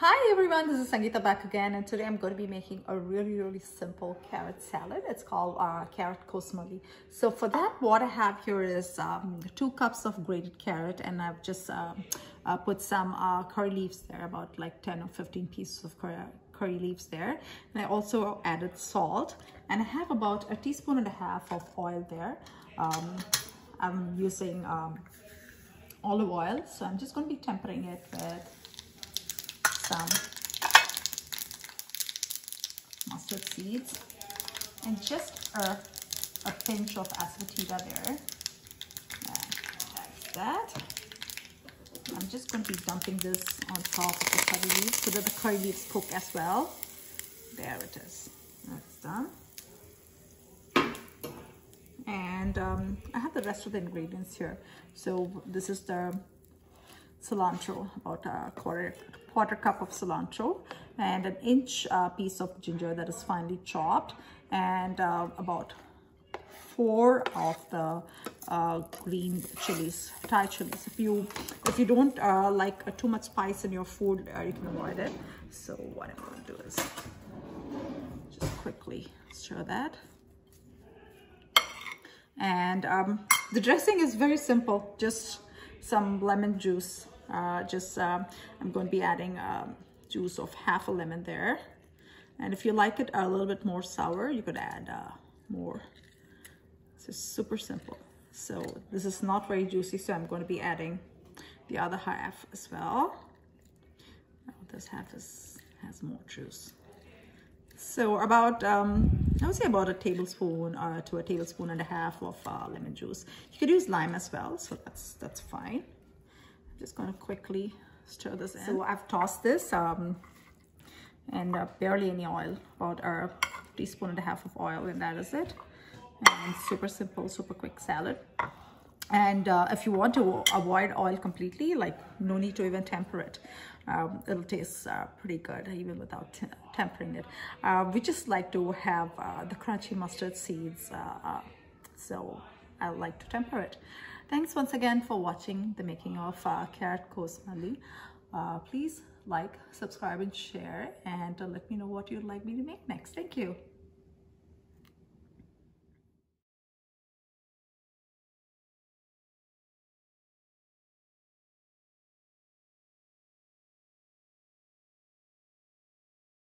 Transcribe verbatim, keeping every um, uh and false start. Hi everyone, this is Sangeeta back again, and today I'm going to be making a really really simple carrot salad. It's called uh, Carrot Kosmalli. So for that, what I have here is um, two cups of grated carrot, and I've just uh, uh, put some uh, curry leaves there, about like ten or fifteen pieces of curry, curry leaves there. And I also added salt, and I have about a teaspoon and a half of oil there. Um, I'm using um, olive oil, so I'm just going to be tempering it with some mustard seeds and just a, a pinch of asafoetida there. That's that. I'm just going to be dumping this on top of the curry leaves so that the curry leaves cook as well. There it is. That's done. And um, I have the rest of the ingredients here. So this is the cilantro, about a quarter quarter cup of cilantro, and an inch uh, piece of ginger that is finely chopped, and uh, about four of the uh, green chilies, Thai chilies. If you if you don't uh, like uh, too much spice in your food, uh, you can avoid it. So what I'm going to do is just quickly stir that. And um, the dressing is very simple. Just some lemon juice. Uh, just um, I'm going to be adding um, juice of half a lemon there, and if you like it a little bit more sour, you could add uh, more. It's just super simple. So this is not very juicy, so I'm going to be adding the other half as well. This half is, has more juice. So about um, I would say about a tablespoon uh, to a tablespoon and a half of uh, lemon juice. You could use lime as well, so that's that's fine. Just going to quickly stir this in. So I've tossed this um, and uh, barely any oil, about a teaspoon and a half of oil, and that is it. And super simple, super quick salad. And uh, if you want to avoid oil completely, like no need to even temper it. Um, it'll taste uh, pretty good even without tempering it. Uh, we just like to have uh, the crunchy mustard seeds, uh, uh, so I like to temper it. Thanks once again for watching the making of uh, Carrot Kosmalli. Uh, please like, subscribe, and share, and uh, let me know what you'd like me to make next. Thank you.